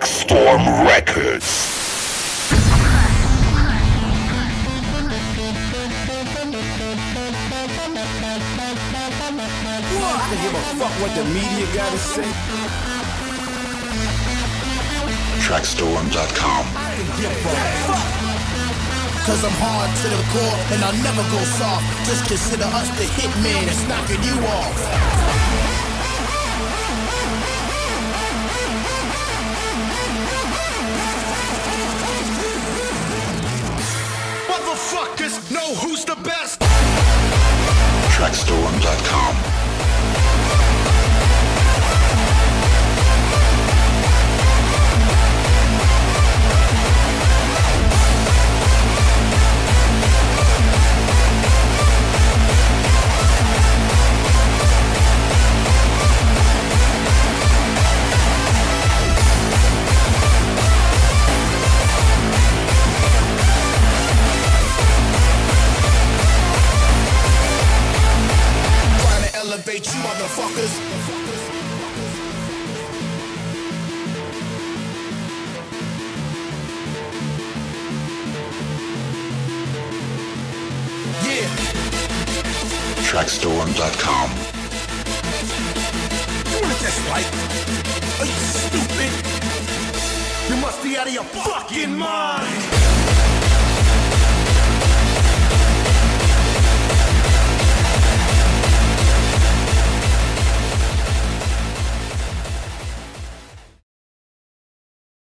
Traxtorm Records. I don't give a fuck what the media gotta say. TRAXTORM.com. I don't give a fuck, 'cause I'm hard to the core and I'll never go soft. Just consider us the hitman that's knocking you off. Motherfuckers know who's the best. TRAXTORM.com. You motherfuckers. Yeah. Traxtorm.com. You want this life? Are you stupid? You must be out of your fucking mind.